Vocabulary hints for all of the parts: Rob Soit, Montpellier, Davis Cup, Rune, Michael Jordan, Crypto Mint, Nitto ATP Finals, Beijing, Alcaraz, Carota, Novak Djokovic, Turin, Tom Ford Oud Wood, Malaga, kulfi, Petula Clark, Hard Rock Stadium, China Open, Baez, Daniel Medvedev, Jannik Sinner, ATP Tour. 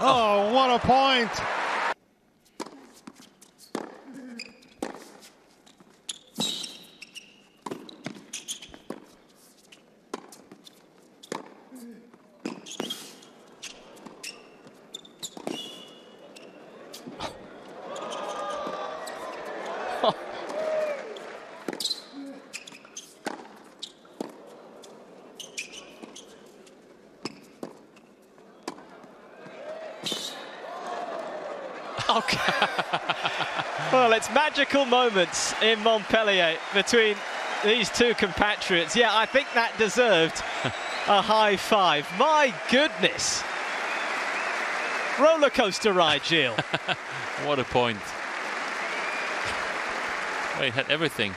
Oh, what a point! Okay. Well, it's magical moments in Montpellier between these two compatriots. Yeah, I think that deserved a high five. My goodness. Roller coaster ride, Gilles. What a point. Well, he had everything.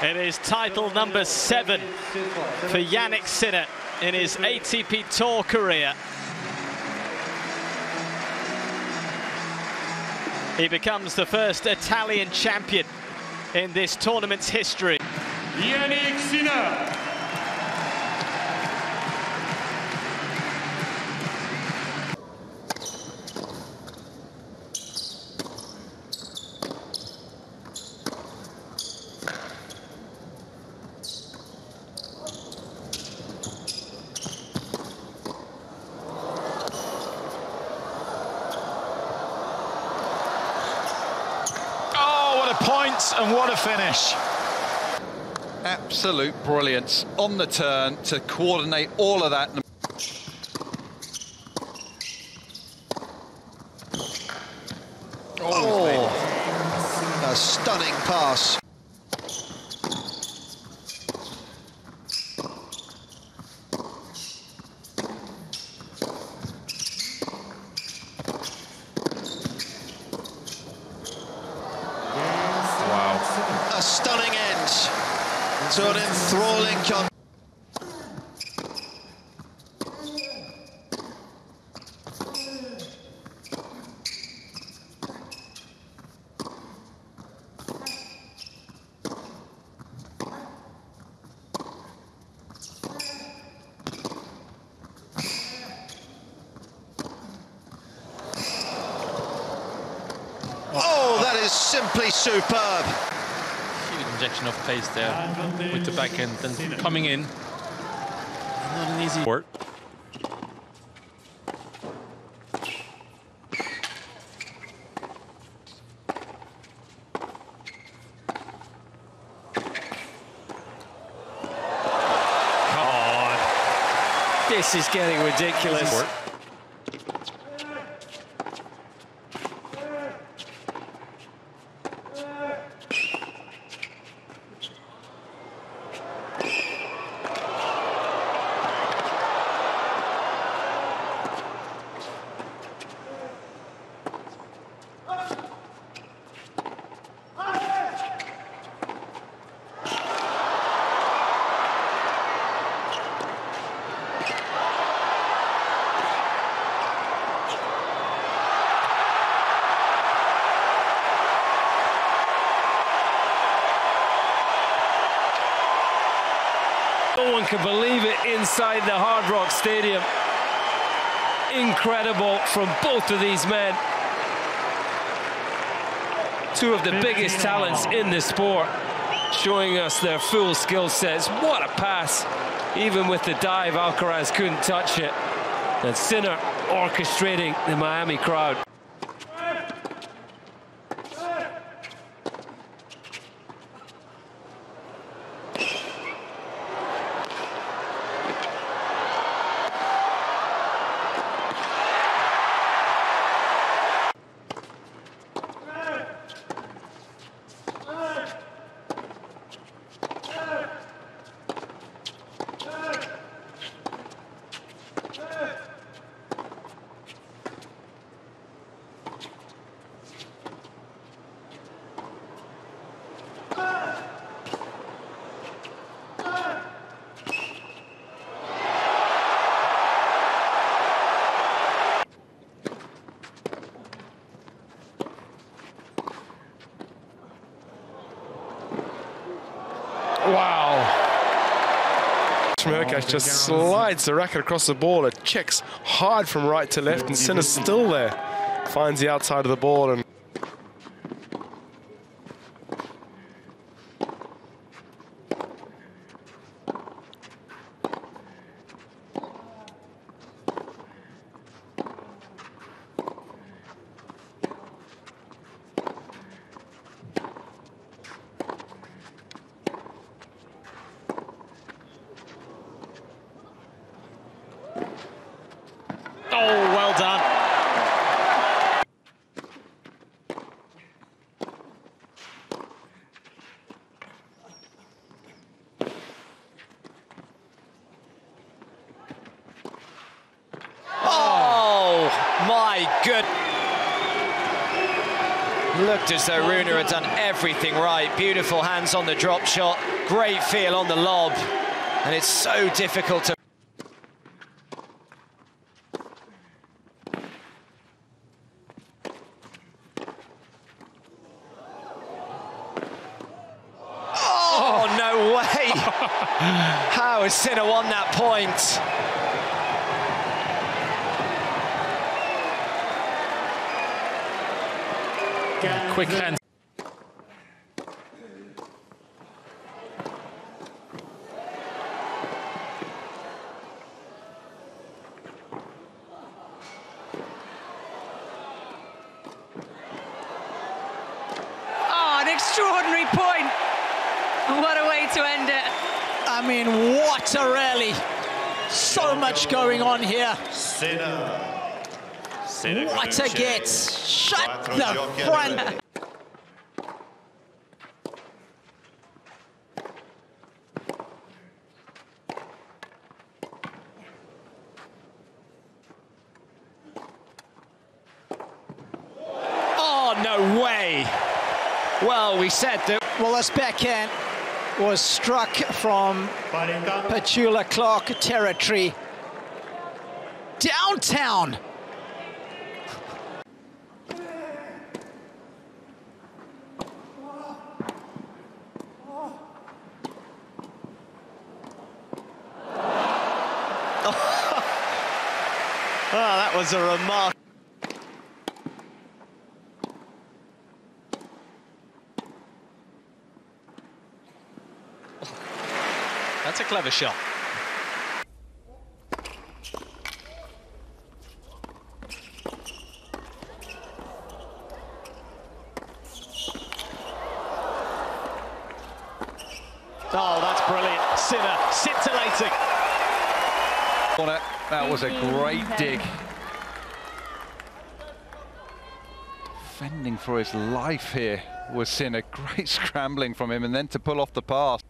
It is title number 7 for Jannik Sinner in his ATP Tour career. He becomes the first Italian champion in this tournament's history. Jannik Sinner. Points, and what a finish. Absolute brilliance on the turn to coordinate all of that. Oh, a stunning pass. A stunning end to an enthralling contest. Oh, that is simply superb. Injection of pace there with the backhand and coming in. Not an easy work. God, this is getting ridiculous. No one can believe it inside the Hard Rock Stadium. Incredible from both of these men. Two of the biggest talents in this sport, showing us their full skill sets. What a pass. Even with the dive, Alcaraz couldn't touch it. And Sinner orchestrating the Miami crowd. from Herkash just slides the racket across the ball. It checks hard from right to left, and Sinner's still there. Finds the outside of the ball and... Good. Looked as though Rune had done everything right. Beautiful hands on the drop shot. Great feel on the lob. And it's so difficult to... Oh, no way! How has Sinner won that point? Quick hands. Oh, an extraordinary point. What a way to end it. I mean, what a rally. So much going on here. Sinner. What a get. Shut the front. No way. Well, we said that. Well, this backhand was struck from Petula Clark territory. Downtown. Oh, that was a remarkable. That's a clever shot. Oh, that's brilliant. Sinner scintillating. That was a great dig. Fending for his life here was Sinner. Great scrambling from him and then to pull off the pass.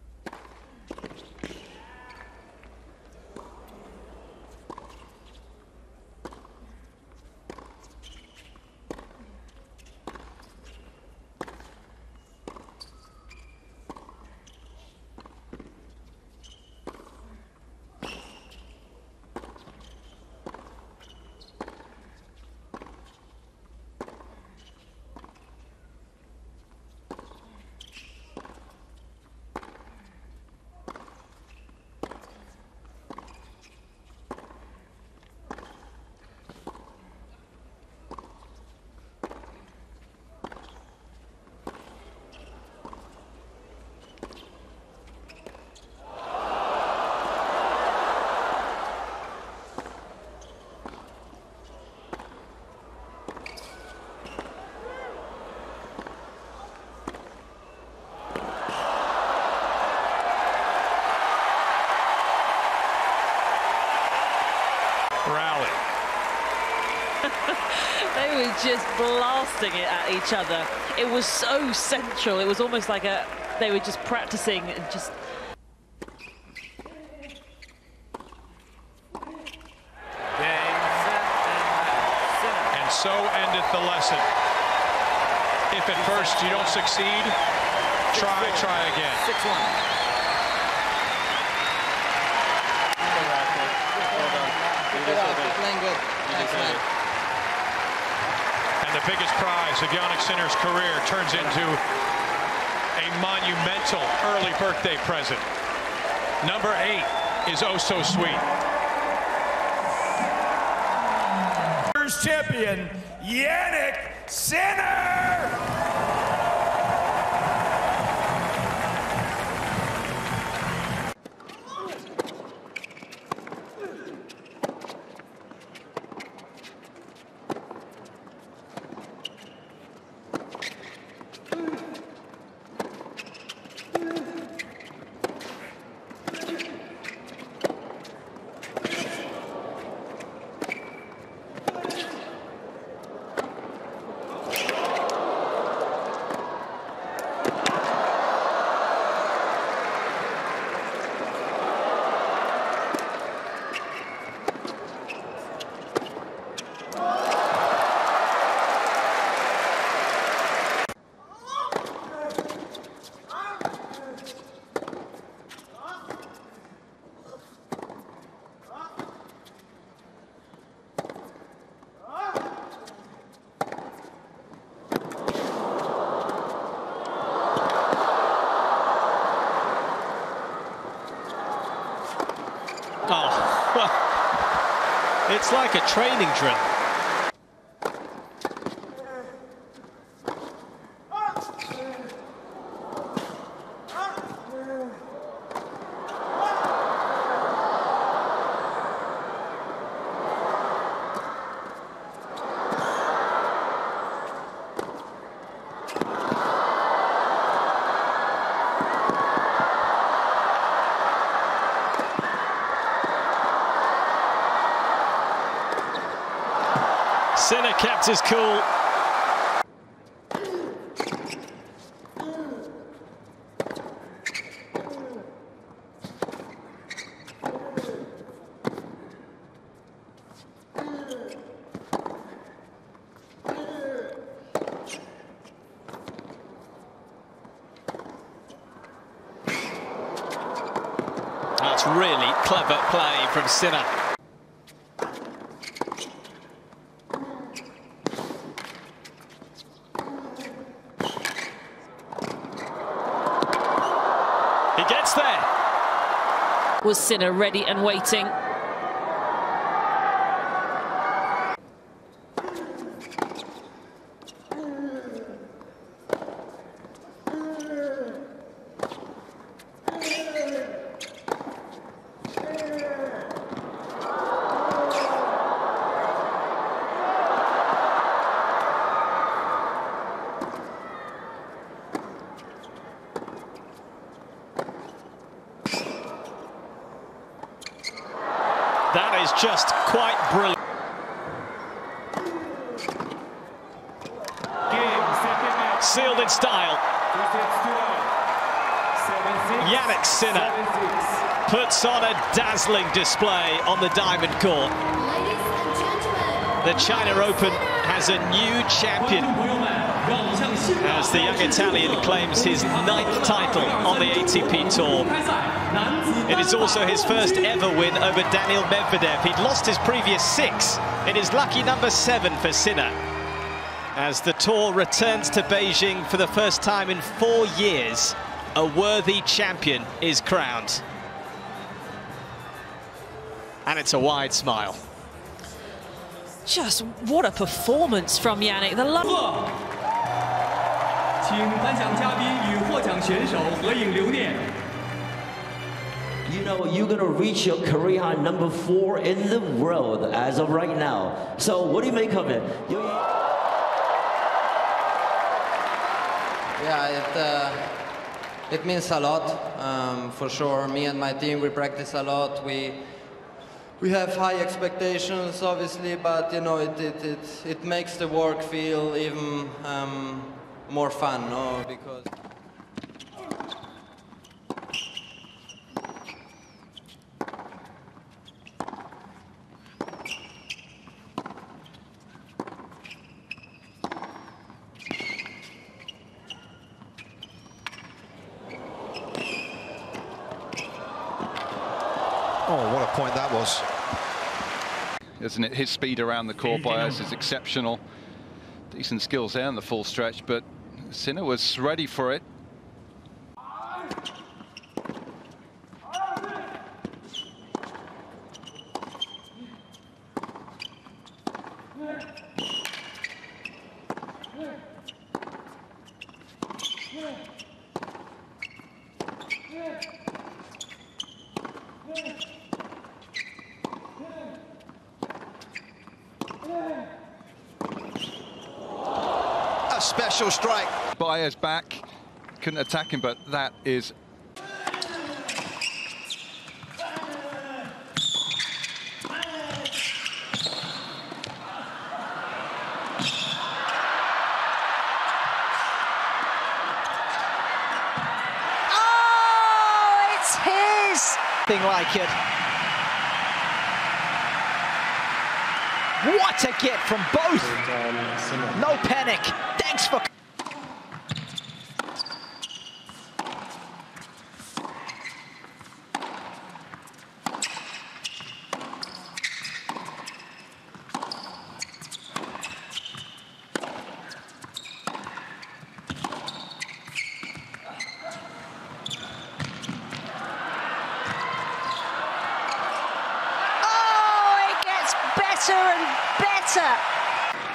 They were just blasting it at each other. It was so central. It was almost like they were just practicing and just... And so ended the lesson. If at first you don't succeed, try again. 6-1. And the biggest prize of Jannik Sinner's career turns into a monumental early birthday present. Number 8 is oh so sweet. First champion, Jannik Sinner! It's like a training drill. Sinner kept his cool. That's really clever play from Sinner. Was Sinner ready and waiting? That is just quite brilliant. Sealed in style. Jannik Sinner puts on a dazzling display on the diamond court. The China Open has a new champion as the young Italian claims his 9th title on the ATP Tour. It is also his first ever win over Daniel Medvedev. He'd lost his previous 6. It is lucky number 7 for Sinner, as the tour returns to Beijing for the first time in 4 years. A worthy champion is crowned. And it's a wide smile. Just what a performance from Jannik. You know, you're going to reach your career high, number 4 in the world as of right now. So what do you make of it? Yeah, it means a lot, for sure. Me and my team, we practice a lot. We have high expectations, obviously, but you know, it makes the work feel even more fun, no? Because oh, what a point that was. Isn't it? His speed around the court by us is exceptional. Decent skills there in the full stretch, but Sinner was ready for it. special strike. Baez back, couldn't attack him, but that is... like it. What a get from both. No panic. Thanks for...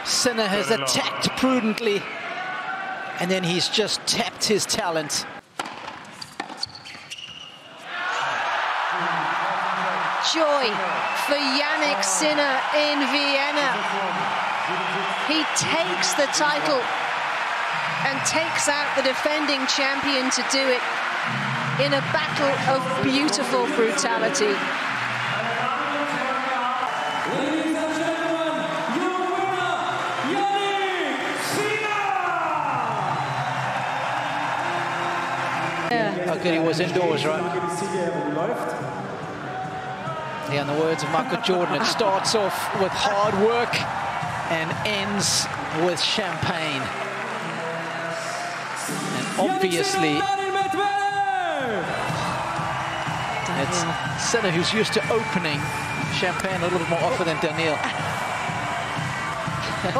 Sinner has attacked prudently, and then he's just tapped his talent. Joy for Jannik Sinner in Vienna. He takes the title and takes out the defending champion to do it in a battle of beautiful brutality. Okay, he was indoors, right? Yeah, in the words of Michael Jordan, it starts off with hard work and ends with champagne. And obviously, it's Sinner who's used to opening champagne a little more often than Daniel. Yeah,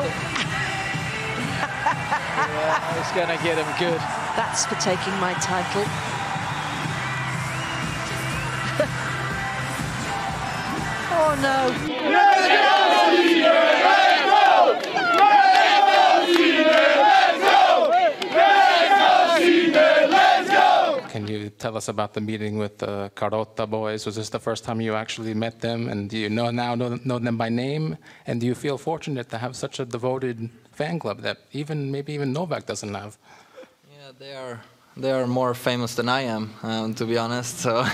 he's going to get him good. That's for taking my title. Oh no! Can you tell us about the meeting with the Carota boys? Was this the first time you actually met them? And do you now know them by name? And do you feel fortunate to have such a devoted fan club that maybe even Novak doesn't have? Yeah, they are more famous than I am, to be honest. So.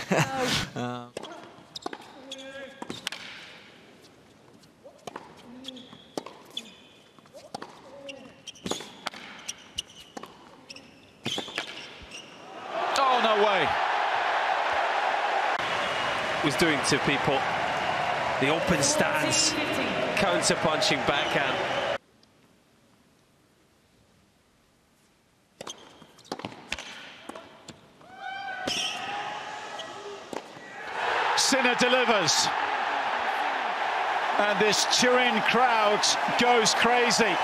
Was doing to people. The open stance, counter punching backhand. Sinner delivers. And this Turin crowd goes crazy.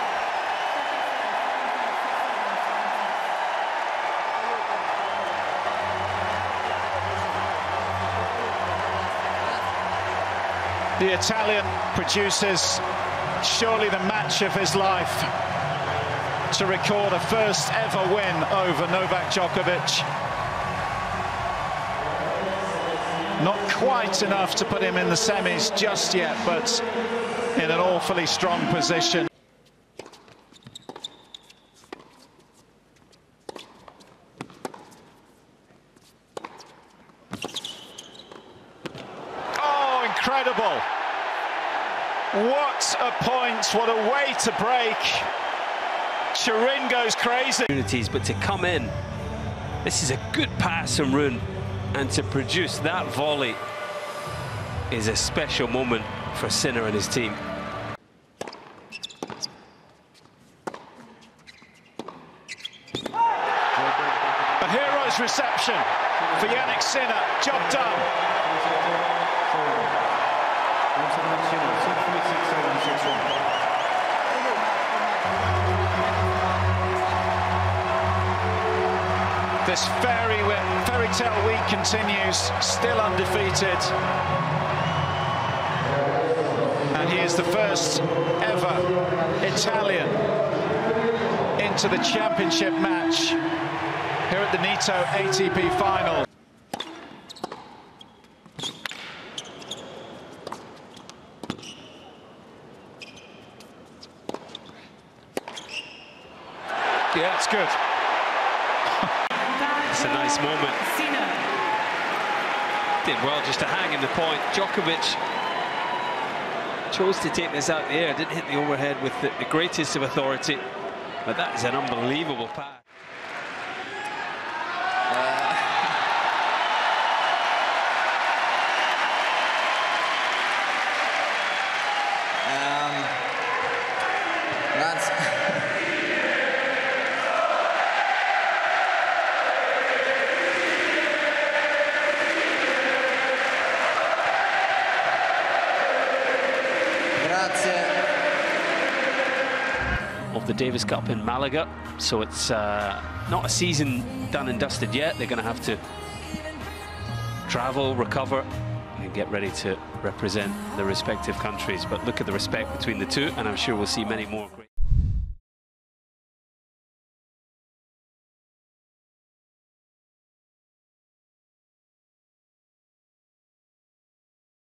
The Italian produces surely the match of his life to record a first ever win over Novak Djokovic. Not quite enough to put him in the semis just yet, but in an awfully strong position. Incredible. What a point, what a way to break. Turin goes crazy. But to come in, this is a good pass from Rune, and to produce that volley is a special moment for Sinner and his team. A hero's reception for Jannik Sinner, job done. This fairy tale week continues, still undefeated. And he is the first ever Italian into the championship match here at the Nitto ATP Finals. a nice moment. Sinner did well just to hang in the point. Djokovic chose to take this out the air, didn't hit the overhead with the greatest of authority, but that is an unbelievable pass. Of the Davis Cup in Malaga, so it's not a season done and dusted yet. They're going to have to travel, recover, and get ready to represent their respective countries. But look at the respect between the two, and I'm sure we'll see many more.